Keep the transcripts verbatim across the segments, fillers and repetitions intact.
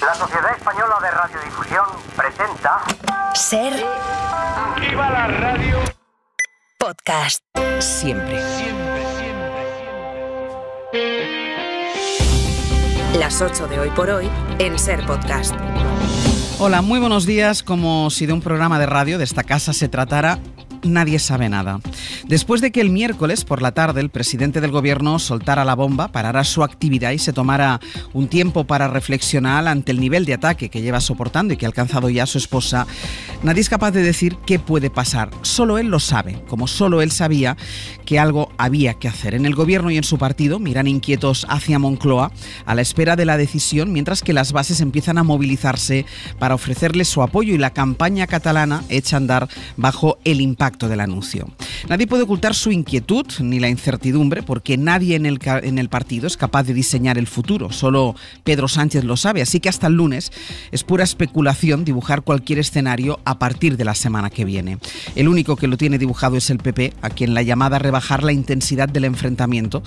La Sociedad Española de Radiodifusión presenta... SER... ¡Viva la radio! Podcast. Siempre. Siempre, siempre, siempre. Las ocho de Hoy por Hoy en SER Podcast. Hola, muy buenos días. Como si de un programa de radio de esta casa se tratara... Nadie sabe nada. Después de que el miércoles por la tarde el presidente del gobierno soltara la bomba, parara su actividad y se tomara un tiempo para reflexionar ante el nivel de ataque que lleva soportando y que ha alcanzado ya su esposa, nadie es capaz de decir qué puede pasar. Solo él lo sabe, como solo él sabía que algo había que hacer. En el gobierno y en su partido miran inquietos hacia Moncloa a la espera de la decisión, mientras que las bases empiezan a movilizarse para ofrecerle su apoyo y la campaña catalana echa a andar bajo el impacto del anuncio. Nadie puede ocultar su inquietud ni la incertidumbre porque nadie en el, en el partido es capaz de diseñar el futuro. Solo Pedro Sánchez lo sabe, así que hasta el lunes es pura especulación dibujar cualquier escenario a partir de la semana que viene. El único que lo tiene dibujado es el P P, a quien la llamada a rebajar la intensidad del enfrentamiento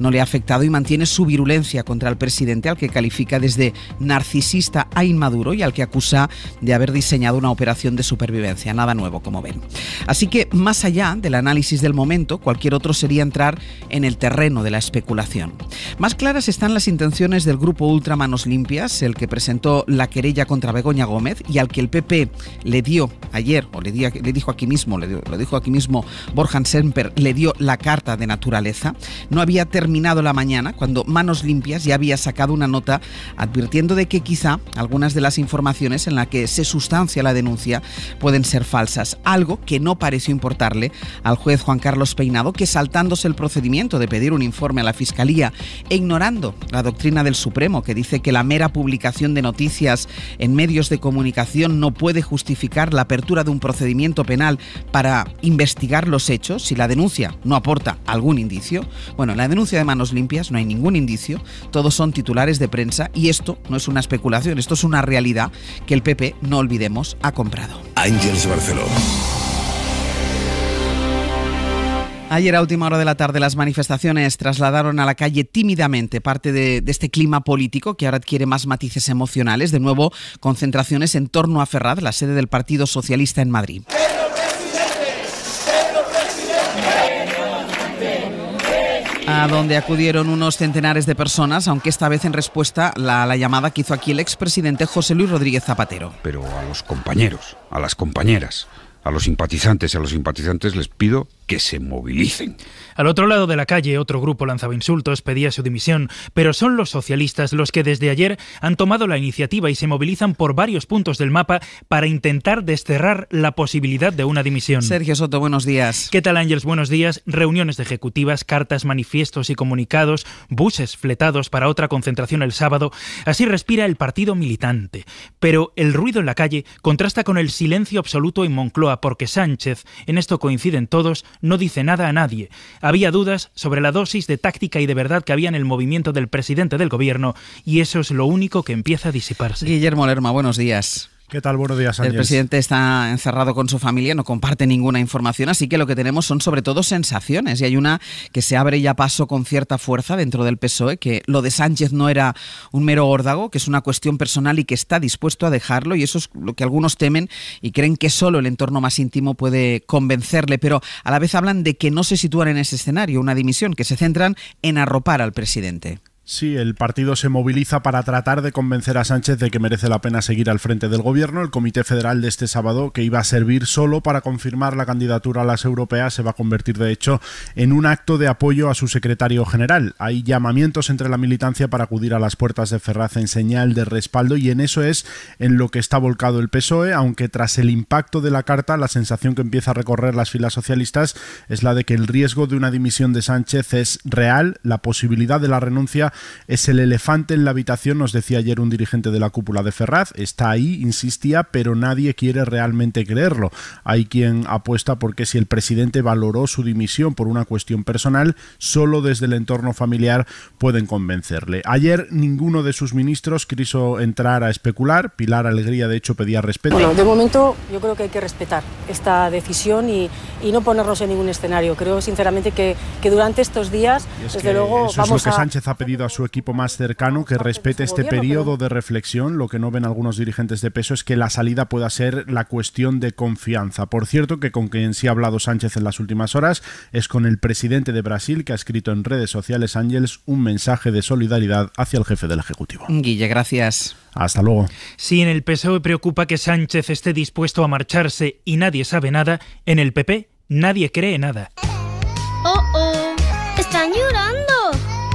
no le ha afectado y mantiene su virulencia contra el presidente, al que califica desde narcisista a inmaduro y al que acusa de haber diseñado una operación de supervivencia. Nada nuevo, como ven. Así Así que, más allá del análisis del momento, cualquier otro sería entrar en el terreno de la especulación. Más claras están las intenciones del grupo Ultramanos Limpias, el que presentó la querella contra Begoña Gómez y al que el P P le dio ayer, o le, dio, le dijo aquí mismo, le dio, lo dijo aquí mismo Borja Semper, le dio la carta de naturaleza. No había terminado la mañana cuando Manos Limpias ya había sacado una nota advirtiendo de que quizá algunas de las informaciones en las que se sustancia la denuncia pueden ser falsas, algo que no parece importarle al juez Juan Carlos Peinado, que saltándose el procedimiento de pedir un informe a la Fiscalía e ignorando la doctrina del Supremo, que dice que la mera publicación de noticias en medios de comunicación no puede justificar la apertura de un procedimiento penal para investigar los hechos si la denuncia no aporta algún indicio. Bueno, en la denuncia de Manos Limpias no hay ningún indicio, todos son titulares de prensa y esto no es una especulación, esto es una realidad que el P P, no olvidemos, ha comprado. Ángeles Barceló. Ayer a última hora de la tarde las manifestaciones trasladaron a la calle tímidamente parte de, de este clima político que ahora adquiere más matices emocionales. De nuevo, concentraciones en torno a Ferraz, la sede del Partido Socialista en Madrid. A donde acudieron unos centenares de personas, aunque esta vez en respuesta a la, la llamada que hizo aquí el expresidente José Luis Rodríguez Zapatero. Pero a los compañeros, a las compañeras... A los simpatizantes y a los simpatizantes les pido que se movilicen. Al otro lado de la calle, otro grupo lanzaba insultos, pedía su dimisión, pero son los socialistas los que desde ayer han tomado la iniciativa y se movilizan por varios puntos del mapa para intentar desterrar la posibilidad de una dimisión. Sergio Soto, buenos días. ¿Qué tal, Ángeles? Buenos días. Reuniones de ejecutivas, cartas, manifiestos y comunicados, buses fletados para otra concentración el sábado. Así respira el partido militante. Pero el ruido en la calle contrasta con el silencio absoluto en Moncloa, porque Sánchez, en esto coinciden todos, no dice nada a nadie. Había dudas sobre la dosis de táctica y de verdad que había en el movimiento del presidente del gobierno y eso es lo único que empieza a disiparse. Guillermo Lerma, buenos días. ¿Qué tal? Buenos días, Sánchez. El presidente está encerrado con su familia, no comparte ninguna información, así que lo que tenemos son sobre todo sensaciones. Y hay una que se abre ya paso con cierta fuerza dentro del P S O E, que lo de Sánchez no era un mero órdago, que es una cuestión personal y que está dispuesto a dejarlo. Y eso es lo que algunos temen y creen que solo el entorno más íntimo puede convencerle. Pero a la vez hablan de que no se sitúan en ese escenario, una dimisión, que se centran en arropar al presidente. Sí, el partido se moviliza para tratar de convencer a Sánchez de que merece la pena seguir al frente del gobierno. El Comité Federal de este sábado, que iba a servir solo para confirmar la candidatura a las europeas, se va a convertir de hecho en un acto de apoyo a su secretario general. Hay llamamientos entre la militancia para acudir a las puertas de Ferraz en señal de respaldo y en eso es en lo que está volcado el P S O E, aunque tras el impacto de la carta la sensación que empieza a recorrer las filas socialistas es la de que el riesgo de una dimisión de Sánchez es real, la posibilidad de la renuncia es el elefante en la habitación, nos decía ayer un dirigente de la cúpula de Ferraz. Está ahí, insistía, pero nadie quiere realmente creerlo. Hay quien apuesta porque si el presidente valoró su dimisión por una cuestión personal, solo desde el entorno familiar pueden convencerle. Ayer ninguno de sus ministros quiso entrar a especular. Pilar Alegría, de hecho, pedía respeto. Bueno, de momento yo creo que hay que respetar esta decisión y, y no ponernos en ningún escenario. Creo sinceramente que, que durante estos días, desde luego, vamos a... Eso es lo que Sánchez ha pedido a su equipo más cercano que respete este periodo de reflexión. Lo que no ven algunos dirigentes de P S O E es que la salida pueda ser la cuestión de confianza. Por cierto, que con quien sí ha hablado Sánchez en las últimas horas es con el presidente de Brasil, que ha escrito en redes sociales, Ángeles, un mensaje de solidaridad hacia el jefe del Ejecutivo. Guille, gracias. Hasta luego. Si en el P S O E preocupa que Sánchez esté dispuesto a marcharse y nadie sabe nada, en el P P nadie cree nada. ¡Oh, oh! ¡Están llorando!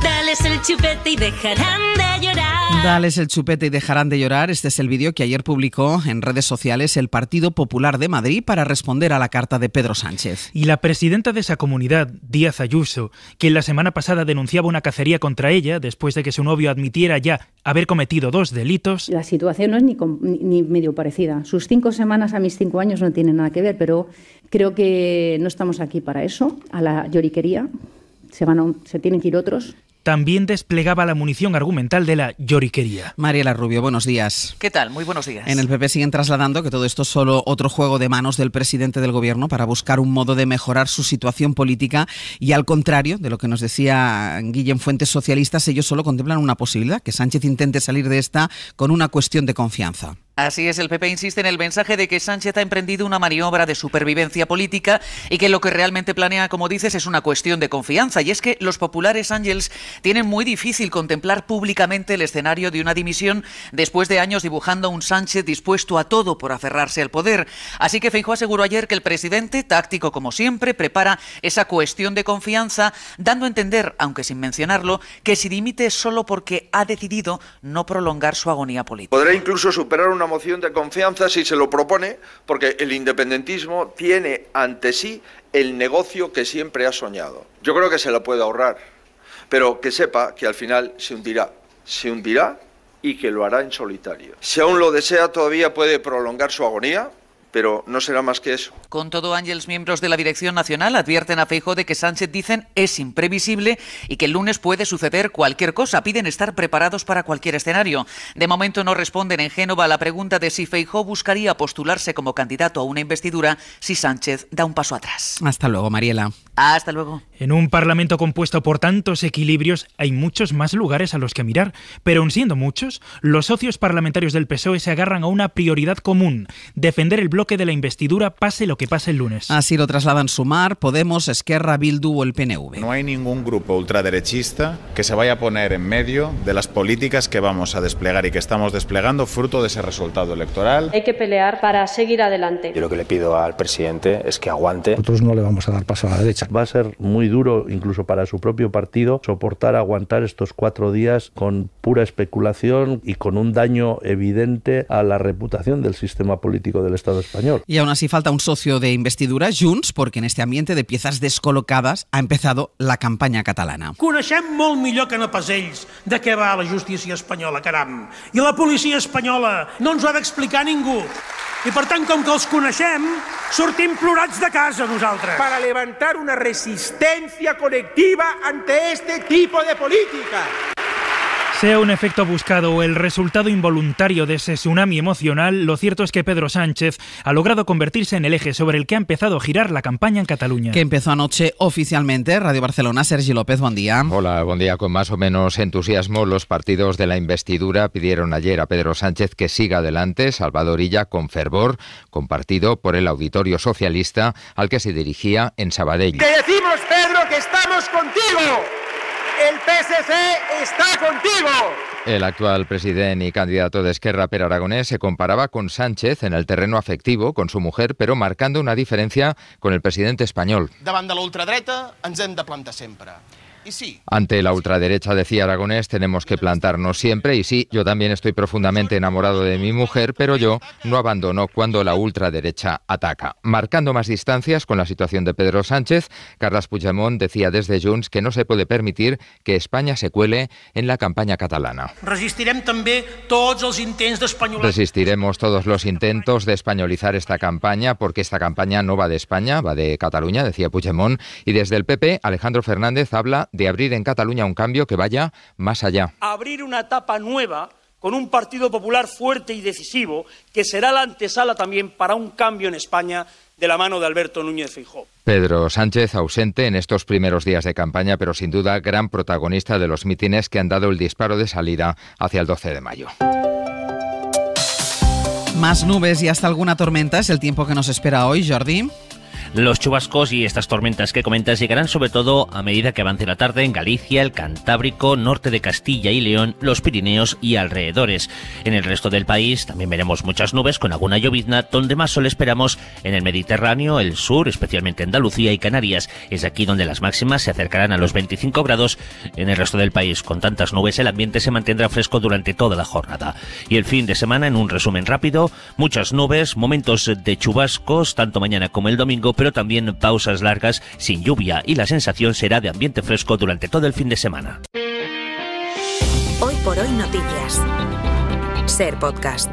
Dales el chupete y dejarán de llorar. Dales el chupete y dejarán de llorar. Este es el vídeo que ayer publicó en redes sociales el Partido Popular de Madrid para responder a la carta de Pedro Sánchez. Y la presidenta de esa comunidad, Díaz Ayuso, quien la semana pasada denunciaba una cacería contra ella después de que su novio admitiera ya haber cometido dos delitos. La situación no es ni, ni medio parecida. Sus cinco semanas a mis cinco años no tienen nada que ver, pero creo que no estamos aquí para eso, a la lloriquería. Se, van a, se tienen que ir otros. También desplegaba la munición argumental de la lloriquería. Mariela Rubio, buenos días. ¿Qué tal? Muy buenos días. En el P P siguen trasladando que todo esto es solo otro juego de manos del presidente del gobierno para buscar un modo de mejorar su situación política, y al contrario de lo que nos decía Guillem Fuentes socialistas, ellos solo contemplan una posibilidad, que Sánchez intente salir de esta con una cuestión de confianza. Así es, el P P insiste en el mensaje de que Sánchez ha emprendido una maniobra de supervivencia política y que lo que realmente planea, como dices, es una cuestión de confianza. Y es que los populares, Ángels, tienen muy difícil contemplar públicamente el escenario de una dimisión después de años dibujando a un Sánchez dispuesto a todo por aferrarse al poder. Así que Feijóo aseguró ayer que el presidente, táctico como siempre, prepara esa cuestión de confianza, dando a entender, aunque sin mencionarlo, que si dimite es solo porque ha decidido no prolongar su agonía política. Podrá incluso superar una... una moción de confianza si se lo propone, porque el independentismo tiene ante sí el negocio que siempre ha soñado. Yo creo que se la puede ahorrar, pero que sepa que al final se hundirá, se hundirá y que lo hará en solitario. Si aún lo desea, todavía puede prolongar su agonía, pero no será más que eso. Con todo, Ángeles, miembros de la dirección nacional advierten a Feijóo de que Sánchez, dicen, es imprevisible y que el lunes puede suceder cualquier cosa. Piden estar preparados para cualquier escenario. De momento no responden en Génova a la pregunta de si Feijóo buscaría postularse como candidato a una investidura si Sánchez da un paso atrás. Hasta luego, Mariela. Hasta luego. En un Parlamento compuesto por tantos equilibrios hay muchos más lugares a los que mirar, pero aun siendo muchos, los socios parlamentarios del P S O E se agarran a una prioridad común: defender el bloque que de la investidura pase lo que pase el lunes. Así lo trasladan Sumar, Podemos, Esquerra, Bildu o el P N V. No hay ningún grupo ultraderechista que se vaya a poner en medio de las políticas que vamos a desplegar y que estamos desplegando fruto de ese resultado electoral. Hay que pelear para seguir adelante. Yo lo que le pido al presidente es que aguante. Nosotros no le vamos a dar paso a la derecha. Va a ser muy duro, incluso para su propio partido, soportar, aguantar estos cuatro días con pura especulación y con un daño evidente a la reputación del sistema político del Estado español. Y aún así falta un socio de investidura, Junts, porque en este ambiente de piezas descol·locades ha empezado la campaña catalana. Coneixem molt millor que no pas ells de què va la justícia espanyola, caram. I la policia espanyola no ens ho ha d'explicar ningú. I per tant, com que els coneixem, sortim plorats de casa nosaltres. Para levantar una resistencia colectiva ante este tipo de política. Sea un efecto buscado o el resultado involuntario de ese tsunami emocional, lo cierto es que Pedro Sánchez ha logrado convertirse en el eje sobre el que ha empezado a girar la campaña en Cataluña. Que empezó anoche oficialmente. Radio Barcelona, Sergi López, buen día. Hola, buen día. Con más o menos entusiasmo, los partidos de la investidura pidieron ayer a Pedro Sánchez que siga adelante. Salvador Illa, con fervor, compartido por el auditorio socialista al que se dirigía en Sabadell. Te decimos, Pedro, que estamos contigo. El P S C está contigo. El actual presidente y candidato de Esquerra, Per Aragonés, se comparaba con Sánchez en el terreno afectivo con su mujer, pero marcando una diferencia con el presidente español. Davant de la ultradreta, ens hem de plantar siempre. Ante la ultraderecha, decía Aragonés, tenemos que plantarnos siempre. Y sí, yo también estoy profundamente enamorado de mi mujer, pero yo no abandono cuando la ultraderecha ataca. Marcando más distancias con la situación de Pedro Sánchez, Carles Puigdemont decía desde Junts que no se puede permitir que España se cuele en la campaña catalana. Resistiremos también todos los intentos de españolizar. Resistiremos todos los intentos de españolizar esta campaña, porque esta campaña no va de España, va de Cataluña, decía Puigdemont. Y desde el P P, Alejandro Fernández habla de abrir en Cataluña un cambio que vaya más allá. Abrir una etapa nueva con un Partido Popular fuerte y decisivo, que será la antesala también para un cambio en España de la mano de Alberto Núñez Feijóo. Pedro Sánchez, ausente en estos primeros días de campaña, pero sin duda gran protagonista de los mítines que han dado el disparo de salida hacia el doce de mayo. Más nubes y hasta alguna tormenta es el tiempo que nos espera hoy, Jordi. Los chubascos y estas tormentas que comentas llegarán sobre todo a medida que avance la tarde en Galicia, el Cantábrico, norte de Castilla y León, los Pirineos y alrededores. En el resto del país también veremos muchas nubes con alguna llovizna, donde más sol esperamos en el Mediterráneo, el sur, especialmente Andalucía y Canarias. Es aquí donde las máximas se acercarán a los veinticinco grados. En el resto del país, con tantas nubes, el ambiente se mantendrá fresco durante toda la jornada. Y el fin de semana, en un resumen rápido, muchas nubes, momentos de chubascos, tanto mañana como el domingo, pero también pausas largas sin lluvia, y la sensación será de ambiente fresco durante todo el fin de semana. Hoy por hoy noticias. SER Podcast.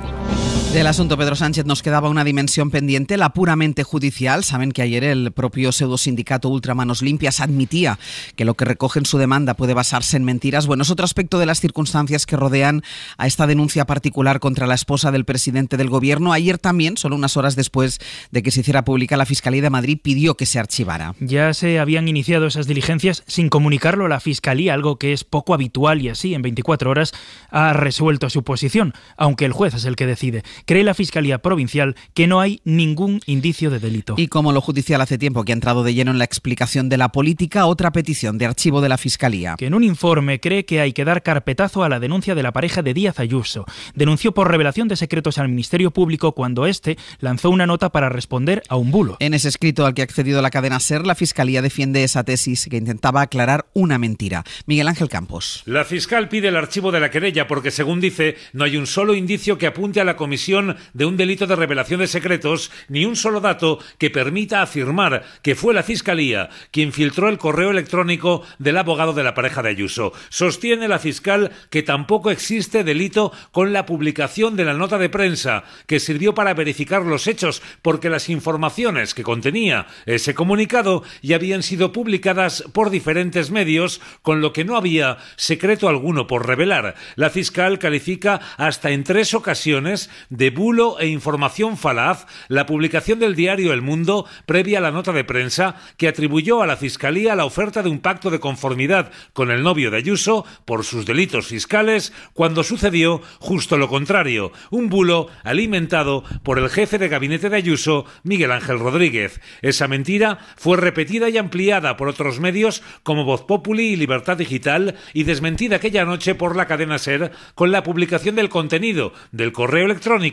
Del asunto Pedro Sánchez nos quedaba una dimensión pendiente, la puramente judicial. Saben que ayer el propio pseudosindicato Ultramanos Limpias admitía que lo que recoge en su demanda puede basarse en mentiras. Bueno, es otro aspecto de las circunstancias que rodean a esta denuncia particular contra la esposa del presidente del gobierno. Ayer también, solo unas horas después de que se hiciera pública, la Fiscalía de Madrid pidió que se archivara. Ya se habían iniciado esas diligencias sin comunicarlo a la Fiscalía, algo que es poco habitual, y así en veinticuatro horas ha resuelto su posición, aunque el juez es el que decide. Cree la Fiscalía Provincial que no hay ningún indicio de delito. Y como lo judicial hace tiempo que ha entrado de lleno en la explicación de la política, otra petición de archivo de la Fiscalía. Que en un informe cree que hay que dar carpetazo a la denuncia de la pareja de Díaz Ayuso. Denunció por revelación de secretos al Ministerio Público cuando este lanzó una nota para responder a un bulo. En ese escrito al que ha accedido la cadena SER, la Fiscalía defiende esa tesis que intentaba aclarar una mentira. Miguel Ángel Campos. La fiscal pide el archivo de la querella porque, según dice, no hay un solo indicio que apunte a la comisión de un delito de revelación de secretos, ni un solo dato que permita afirmar que fue la Fiscalía quien filtró el correo electrónico del abogado de la pareja de Ayuso. Sostiene la fiscal que tampoco existe delito con la publicación de la nota de prensa que sirvió para verificar los hechos, porque las informaciones que contenía ese comunicado ya habían sido publicadas por diferentes medios, con lo que no había secreto alguno por revelar. La fiscal califica hasta en tres ocasiones de bulo e información falaz la publicación del diario El Mundo previa a la nota de prensa, que atribuyó a la Fiscalía la oferta de un pacto de conformidad con el novio de Ayuso por sus delitos fiscales, cuando sucedió justo lo contrario, un bulo alimentado por el jefe de gabinete de Ayuso, Miguel Ángel Rodríguez. Esa mentira fue repetida y ampliada por otros medios como Voz Populi y Libertad Digital, y desmentida aquella noche por la cadena SER con la publicación del contenido del correo electrónico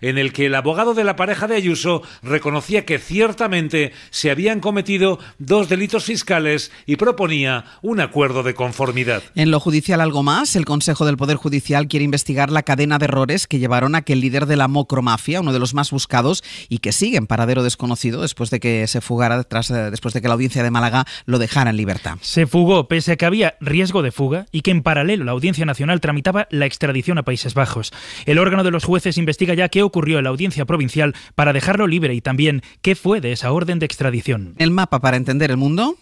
en el que el abogado de la pareja de Ayuso reconocía que ciertamente se habían cometido dos delitos fiscales y proponía un acuerdo de conformidad. En lo judicial, algo más. El Consejo del Poder Judicial quiere investigar la cadena de errores que llevaron a que el líder de la mocromafia, uno de los más buscados y que sigue en paradero desconocido después de que se fugara, tras, después de que la audiencia de Málaga lo dejara en libertad. Se fugó pese a que había riesgo de fuga y que en paralelo la Audiencia Nacional tramitaba la extradición a Países Bajos. El órgano de los jueces investiga ya qué ocurrió en la Audiencia Provincial para dejarlo libre y también qué fue de esa orden de extradición. El mapa para entender el mundo.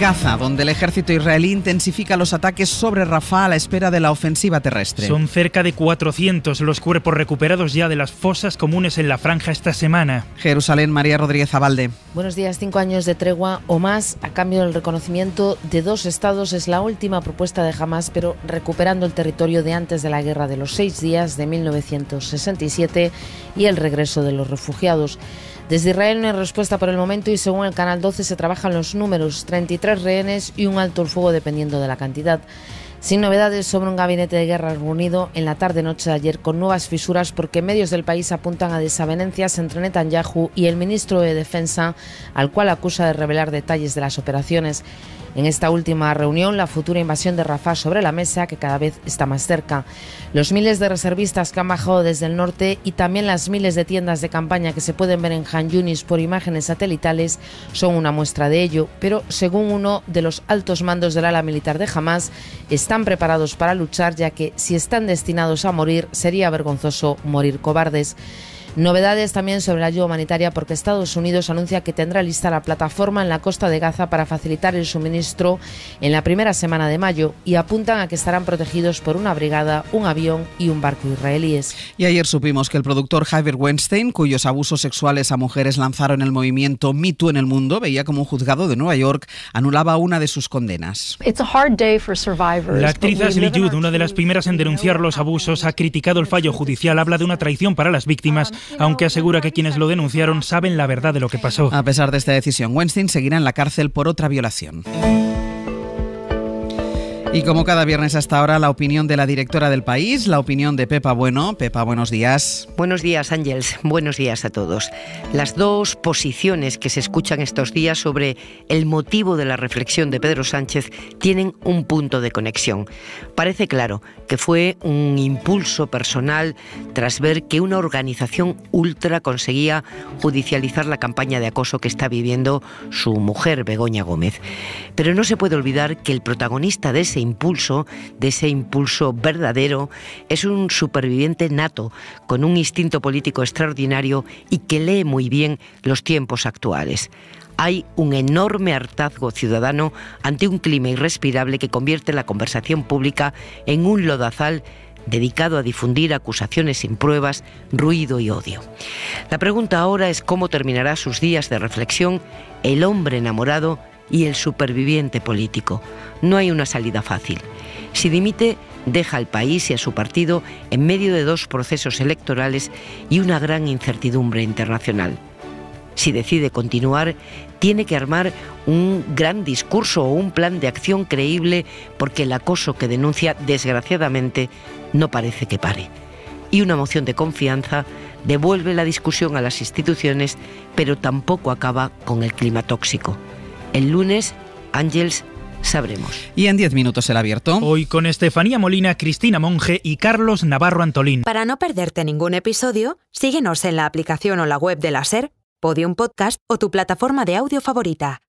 Gaza, donde el ejército israelí intensifica los ataques sobre Rafah a la espera de la ofensiva terrestre. Son cerca de cuatrocientos los cuerpos recuperados ya de las fosas comunes en la franja esta semana. Jerusalén, María Rodríguez Abalde. Buenos días. Cinco años de tregua o más a cambio del reconocimiento de dos estados es la última propuesta de Hamas, pero recuperando el territorio de antes de la guerra de los seis días de mil novecientos sesenta y siete y el regreso de los refugiados. Desde Israel no hay respuesta por el momento y según el Canal doce se trabajan los números, treinta y tres rehenes y un alto el fuego dependiendo de la cantidad. Sin novedades sobre un gabinete de guerra reunido en la tarde-noche de ayer con nuevas fisuras, porque medios del país apuntan a desavenencias entre Netanyahu y el ministro de Defensa, al cual acusa de revelar detalles de las operaciones. En esta última reunión, la futura invasión de Rafah sobre la mesa, que cada vez está más cerca. Los miles de reservistas que han bajado desde el norte y también las miles de tiendas de campaña que se pueden ver en Han Yunis por imágenes satelitales son una muestra de ello. Pero, según uno de los altos mandos del ala militar de Hamas, están preparados para luchar, ya que si están destinados a morir, sería vergonzoso morir cobardes. Novedades también sobre la ayuda humanitaria, porque Estados Unidos anuncia que tendrá lista la plataforma en la costa de Gaza para facilitar el suministro en la primera semana de mayo, y apuntan a que estarán protegidos por una brigada, un avión y un barco israelíes. Y ayer supimos que el productor Harvey Weinstein, cuyos abusos sexuales a mujeres lanzaron el movimiento Me Too en el mundo, veía como un juzgado de Nueva York anulaba una de sus condenas. La actriz Ashley Judd, una de las primeras en denunciar los abusos, ha criticado el fallo judicial, habla de una traición para las víctimas, aunque asegura que quienes lo denunciaron saben la verdad de lo que pasó. A pesar de esta decisión, Weinstein seguirá en la cárcel por otra violación. Y como cada viernes hasta ahora, la opinión de la directora del País, la opinión de Pepa Bueno. Pepa, buenos días. Buenos días, Ángeles. Buenos días a todos. Las dos posiciones que se escuchan estos días sobre el motivo de la reflexión de Pedro Sánchez tienen un punto de conexión. Parece claro que fue un impulso personal tras ver que una organización ultra conseguía judicializar la campaña de acoso que está viviendo su mujer, Begoña Gómez. Pero no se puede olvidar que el protagonista de ese impulso, de ese impulso verdadero, es un superviviente nato, con un instinto político extraordinario y que lee muy bien los tiempos actuales. Hay un enorme hartazgo ciudadano ante un clima irrespirable que convierte la conversación pública en un lodazal dedicado a difundir acusaciones sin pruebas, ruido y odio. La pregunta ahora es cómo terminará sus días de reflexión el hombre enamorado y el superviviente político. No hay una salida fácil. Si dimite, deja al país y a su partido en medio de dos procesos electorales y una gran incertidumbre internacional. Si decide continuar, tiene que armar un gran discurso o un plan de acción creíble, porque el acoso que denuncia, desgraciadamente, no parece que pare. Y una moción de confianza devuelve la discusión a las instituciones, pero tampoco acaba con el clima tóxico. El lunes, Ángeles, sabremos. Y en diez minutos el abierto. Hoy con Estefanía Molina, Cristina Monge y Carlos Navarro Antolín. Para no perderte ningún episodio, síguenos en la aplicación o la web de la SER, Podium Podcast o tu plataforma de audio favorita.